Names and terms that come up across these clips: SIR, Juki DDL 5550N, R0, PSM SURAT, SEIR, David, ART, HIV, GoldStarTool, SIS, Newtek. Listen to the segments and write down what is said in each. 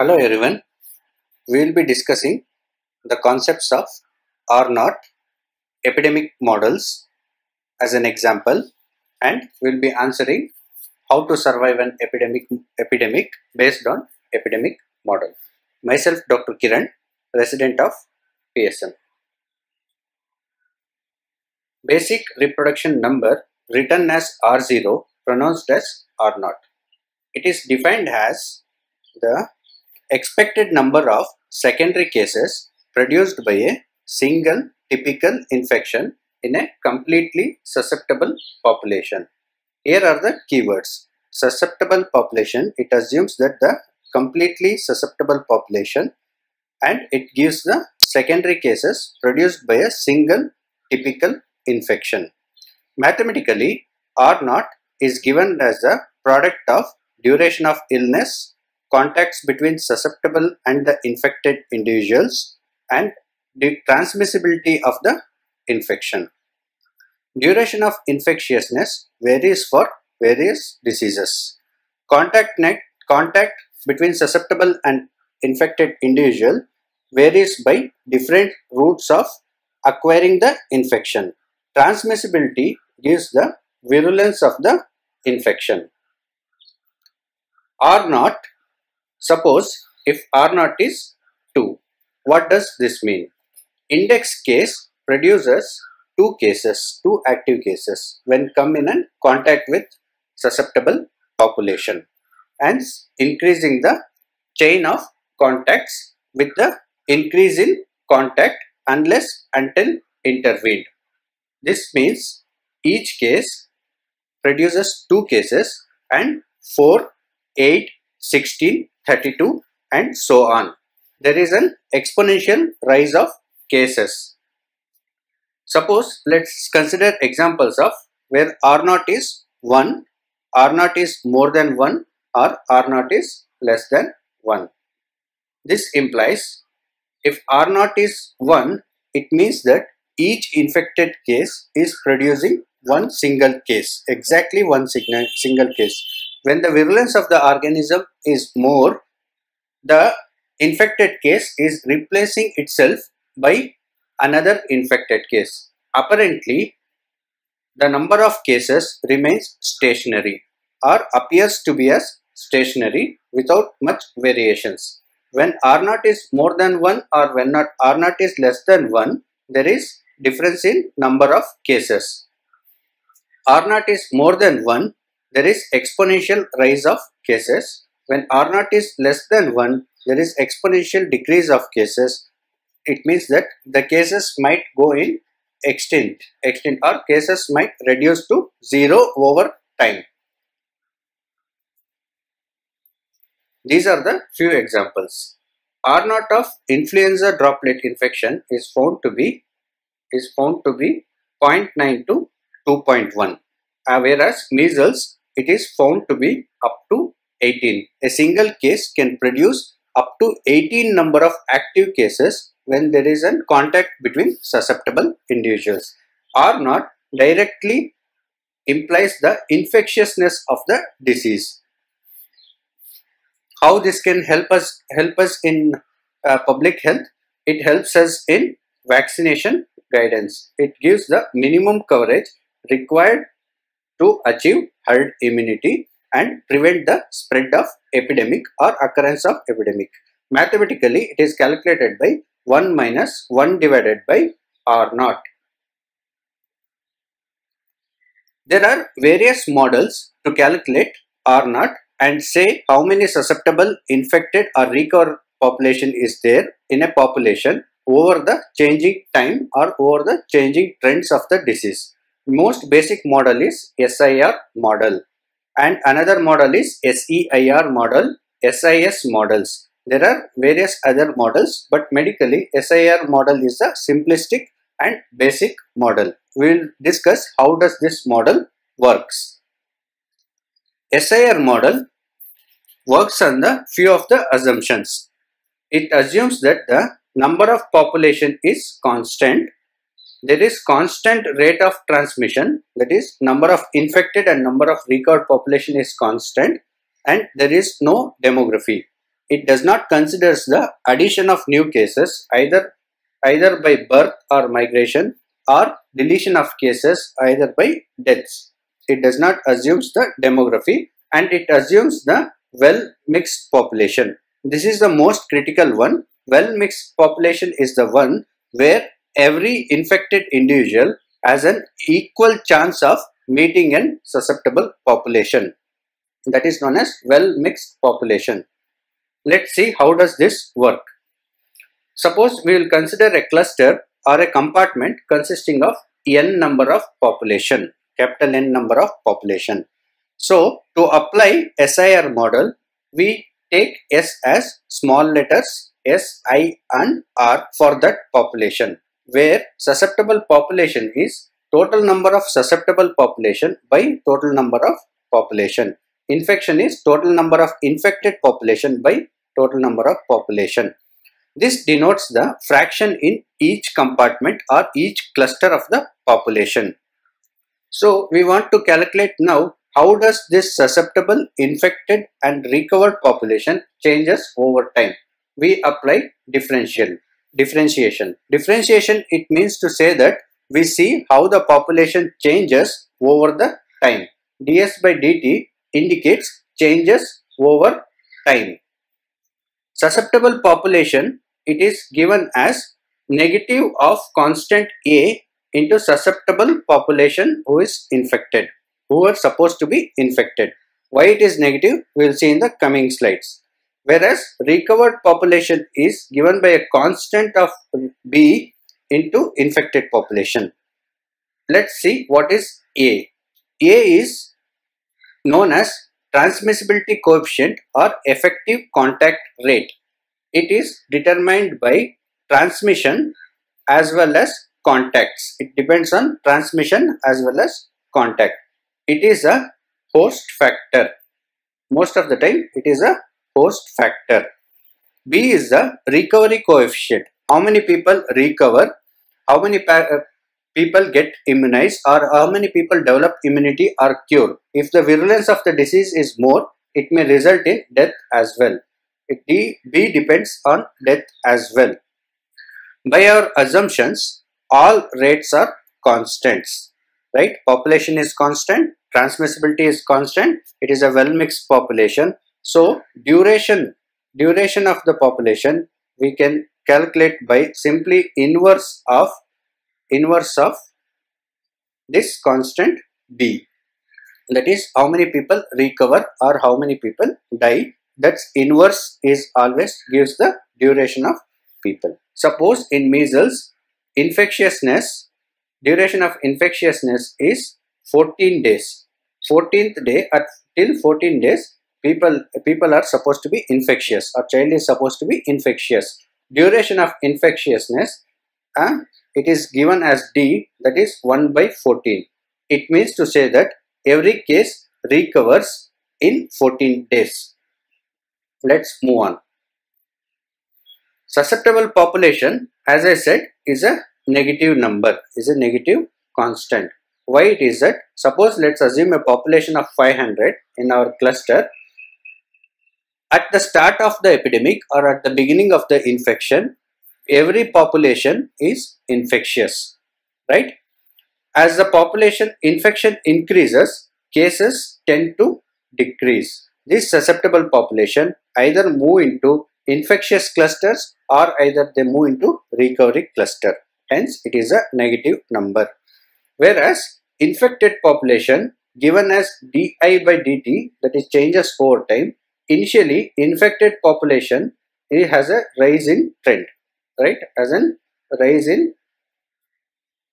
Hello everyone, we will be discussing the concepts of R0 epidemic models as an example, and we will be answering how to survive an epidemic based on epidemic model. Myself Dr. Kiran, resident of PSM. Basic reproduction number written as R0, pronounced as R0. It is defined as the expected number of secondary cases produced by a single typical infection in a completely susceptible population. Here are the keywords. Susceptible population, it assumes that the completely susceptible population, and it gives the secondary cases produced by a single typical infection. Mathematically, R0 is given as the product of duration of illness, contacts between susceptible and the infected individuals, and the transmissibility of the infection. Duration of infectiousness varies for various diseases. Contact between susceptible and infected individual varies by different routes of acquiring the infection. Transmissibility gives the virulence of the infection. R0, suppose if R0 is 2, what does this mean? Index case produces 2 cases, 2 active cases when come in and contact with susceptible population, and increasing the chain of contacts with the increase in contact unless until intervened. This means each case produces 2 cases, and 4, 8, 16, 32 and so on. There is an exponential rise of cases. Suppose let's consider examples of where R0 is 1, R0 is more than 1 or R0 is less than 1. This implies if R0 is 1, it means that each infected case is producing one single case, exactly one single case. When the virulence of the organism is more, the infected case is replacing itself by another infected case. Apparently, the number of cases remains stationary or appears to be as stationary without much variations. When R0 is more than 1 or when R0 is less than 1, there is difference in number of cases. R0 is more than 1, there is exponential rise of cases. When R0 is less than 1, there is exponential decrease of cases. It means that the cases might go in extinct or cases might reduce to 0 over time. These are the few examples. R0 of influenza droplet infection is found to be 0.9 to 2.1. Whereas measles, it is found to be up to 18. A single case can produce up to 18 number of active cases when there is a contact between susceptible individuals. R0 directly implies the infectiousness of the disease. How this can help us in public health? It helps us in vaccination guidance. It gives the minimum coverage required to achieve herd immunity and prevent the spread of epidemic or occurrence of epidemic. Mathematically, it is calculated by 1 minus 1 divided by R0. There are various models to calculate R0 and say how many susceptible, infected or recovered population is there in a population over the changing time or over the changing trends of the disease. Most basic model is SIR model, and another model is SEIR model, SIS models. There are various other models, but medically SIR model is a simplistic and basic model. We will discuss how does this model works. SIR model works on the few of the assumptions. It assumes that the number of population is constant. There is constant rate of transmission, that is number of infected and number of recovered population is constant, and there is no demography. it does not consider the addition of new cases either by birth or migration, or deletion of cases either by deaths. It does not assume the demography, and it assumes the well mixed population. This is the most critical one. Well mixed population is the one where every infected individual has an equal chance of meeting an susceptible population. That is known as well mixed population. Let's see how does this work. Suppose we will consider a cluster or a compartment consisting of n number of population, capital N number of population. So to apply SIR model, we take S as small letters S, I and R for that population, where susceptible population is total number of susceptible population by total number of population. Infection is total number of infected population by total number of population. This denotes the fraction in each compartment or each cluster of the population. So we want to calculate now how does this susceptible, infected and recovered population changes over time. We apply differentiation. Differentiation, it means to say that we see how the population changes over the time. dS by dt indicates changes over time. Susceptible population, it is given as negative of constant A into susceptible population who is infected, who are supposed to be infected. Why it is negative, we will see in the coming slides. Whereas recovered population is given by a constant of B into infected population. Let's see what is A. A is known as transmissibility coefficient or effective contact rate. It is determined by transmission as well as contacts. It depends on transmission as well as contact. It is a host factor. Most of the time it is a host factor. B is the recovery coefficient. How many people recover, how many people get immunized, or how many people develop immunity or cure. If the virulence of the disease is more, it may result in death as well. B depends on death as well. By our assumptions, all rates are constants, right? Population is constant, transmissibility is constant, it is a well mixed population. So duration of the population we can calculate by simply inverse of this constant B, that is how many people recover or how many people die. That's inverse is always gives the duration of people. Suppose in measles, infectiousness, duration of infectiousness is 14 days. 14th day, till 14 days people are supposed to be infectious, or child is supposed to be infectious. Duration of infectiousness, it is given as D, that is 1 by 14. It means to say that every case recovers in 14 days. Let's move on. Susceptible population, as I said, is a negative number, is a negative constant. Why it is that? Suppose let's assume a population of 500 in our cluster. At the start of the epidemic or at the beginning of the infection, every population is infectious, right? As the population infection increases, cases tend to decrease. This susceptible population either move into infectious clusters or either they move into recovery cluster. Hence, it is a negative number. Whereas infected population, given as di by dt, that is changes over time. Initially, infected population, it has a rising trend, right? As in rise in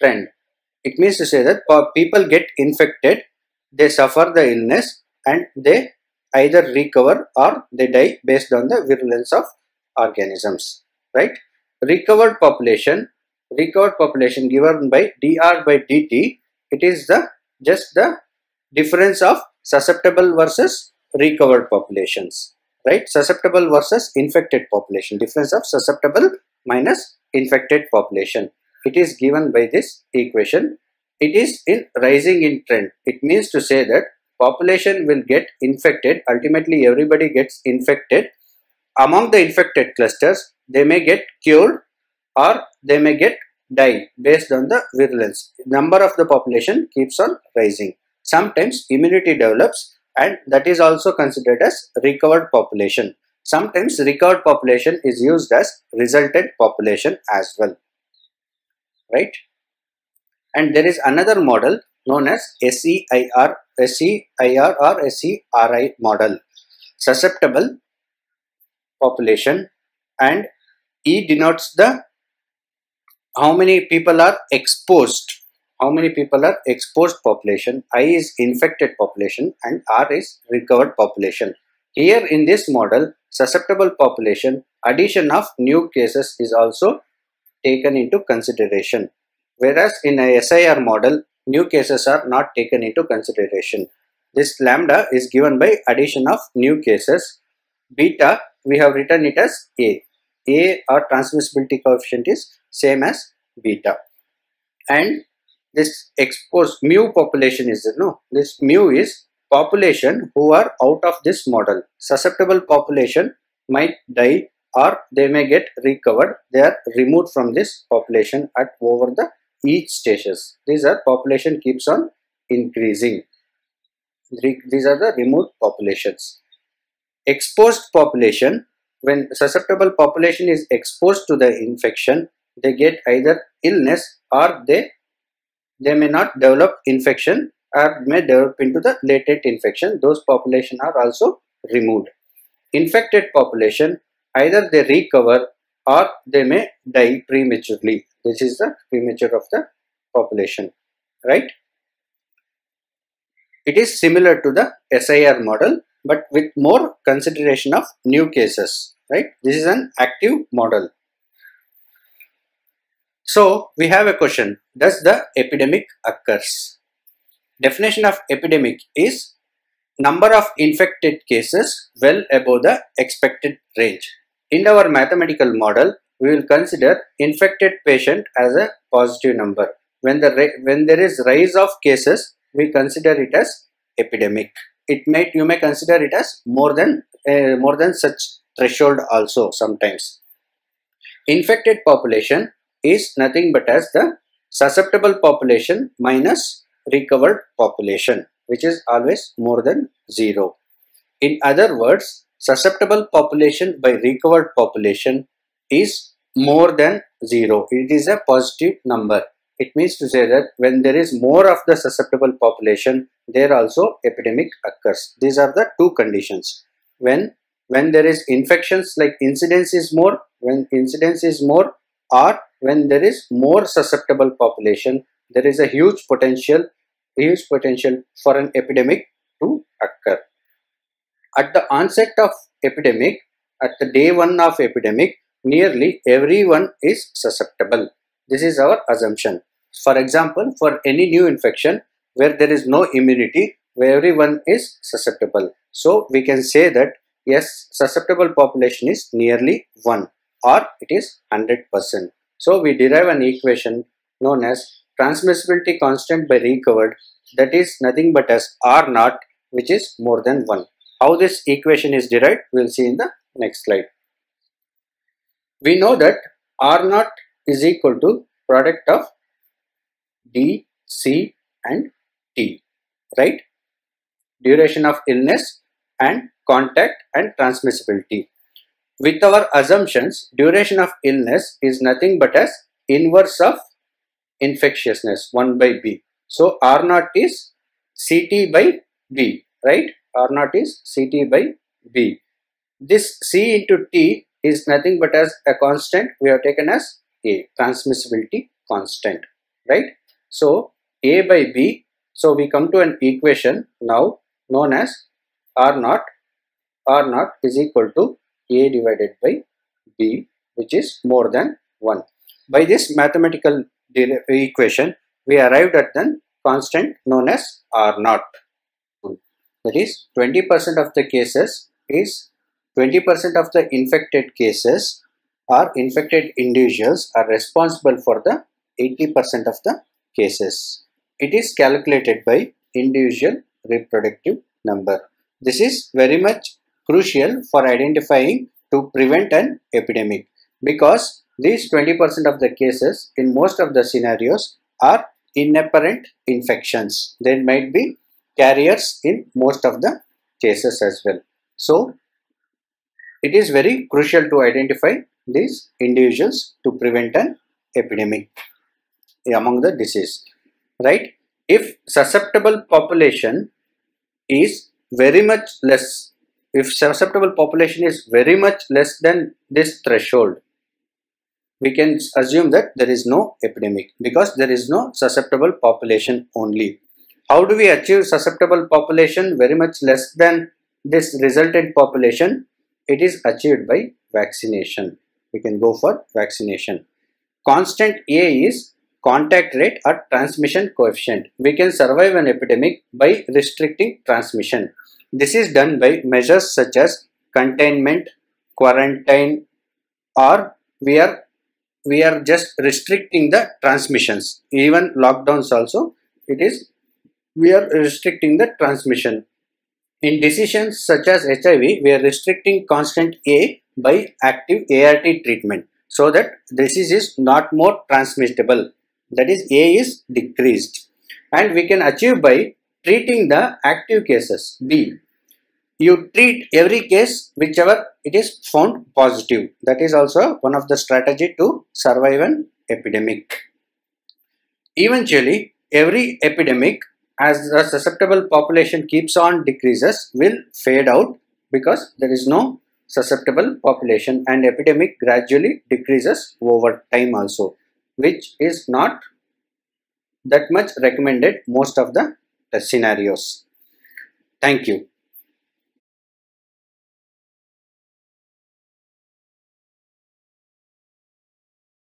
trend. It means to say that people get infected, they suffer the illness and they either recover or they die based on the virulence of organisms, right? Recovered population given by dr by dt, it is just the difference of susceptible versus recovered populations, right? Susceptible versus infected population, difference of susceptible minus infected population. It is given by this equation. It is in rising in trend. It means to say that population will get infected, ultimately everybody gets infected, among the infected clusters, they may get cured or they may get die based on the virulence. Number of the population keeps on rising. Sometimes immunity develops and that is also considered as recovered population. Sometimes recovered population is used as resultant population as well, right? And there is another model known as SEIR or SERI model, susceptible population, and E denotes the how many people are exposed, how many people are exposed population, I is infected population, and R is recovered population. Here in this model, susceptible population, addition of new cases is also taken into consideration, whereas in a SIR model, new cases are not taken into consideration. This lambda is given by addition of new cases. Beta, we have written it as A. A or transmissibility coefficient is same as beta. And this exposed mu population is there, no? This mu is population who are out of this model. Susceptible population might die or they may get recovered. They are removed from this population at over the each stages. These are population keeps on increasing. These are the removed populations. Exposed population, when susceptible population is exposed to the infection, they get either illness or they may not develop infection or may develop into the latent infection. Those population are also removed. Infected population, either they recover or they may die prematurely. This is the premature of the population, right? It is similar to the SIR model but with more consideration of new cases, right? This is an active model. So we have a question, does the epidemic occurs? Definition of epidemic is number of infected cases well above the expected range. In our mathematical model, we will consider infected patient as a positive number. When there is rise of cases, we consider it as epidemic. You may consider it as more than such threshold also sometimes. Infected population is nothing but as the susceptible population minus recovered population, which is always more than 0. In other words, susceptible population by recovered population is more than 0. It is a positive number. It means to say that when there is more of the susceptible population, there also epidemic occurs. These are the two conditions. When there is infections, like incidence is more, when incidence is more, or when there is more susceptible population, there is a huge potential for an epidemic to occur. At the onset of epidemic, at the day 1 of epidemic, nearly everyone is susceptible. This is our assumption. For example, for any new infection where there is no immunity, where everyone is susceptible. So we can say that yes, susceptible population is nearly 1 or it is 100%. So we derive an equation known as transmissibility constant by recovered, that is nothing but as R0, which is more than 1. How this equation is derived, we will see in the next slide. We know that R0 is equal to product of D, C and T, right? Duration of illness and contact and transmissibility. With our assumptions, duration of illness is nothing but as inverse of infectiousness, 1/B. So R0 is Ct by B, right? R0 is Ct by B. This C into T is nothing but as a constant we have taken as A, transmissibility constant, right? So A by B, so we come to an equation now known as R0 is equal to A divided by B, which is more than 1. By this mathematical equation, we arrived at the constant known as R0. That is 20% of the cases is 20% of the infected cases or infected individuals are responsible for the 80% of the cases. It is calculated by individual reproductive number. This is very much crucial for identifying to prevent an epidemic, because these 20% of the cases in most of the scenarios are inapparent infections. They might be carriers in most of the cases as well. So it is very crucial to identify these individuals to prevent an epidemic among the disease, right? If susceptible population is very much less, if susceptible population is very much less than this threshold, we can assume that there is no epidemic because there is no susceptible population only. How do we achieve susceptible population very much less than this resultant population? It is achieved by vaccination. We can go for vaccination. Constant A is contact rate or transmission coefficient. We can survive an epidemic by restricting transmission. This is done by measures such as containment, quarantine, or we are just restricting the transmissions. Even lockdowns also, it is, we are restricting the transmission. In decisions such as HIV, we are restricting constant A by active ART treatment, so that disease is not more transmissible, that is, A is decreased. And we can achieve by treating the active cases, B. You treat every case whichever it is found positive. That is also one of the strategy to survive an epidemic. Eventually, every epidemic, as the susceptible population keeps on decreases, will fade out because there is no susceptible population, and epidemic gradually decreases over time also, which is not that much recommended most of the scenarios. Thank you.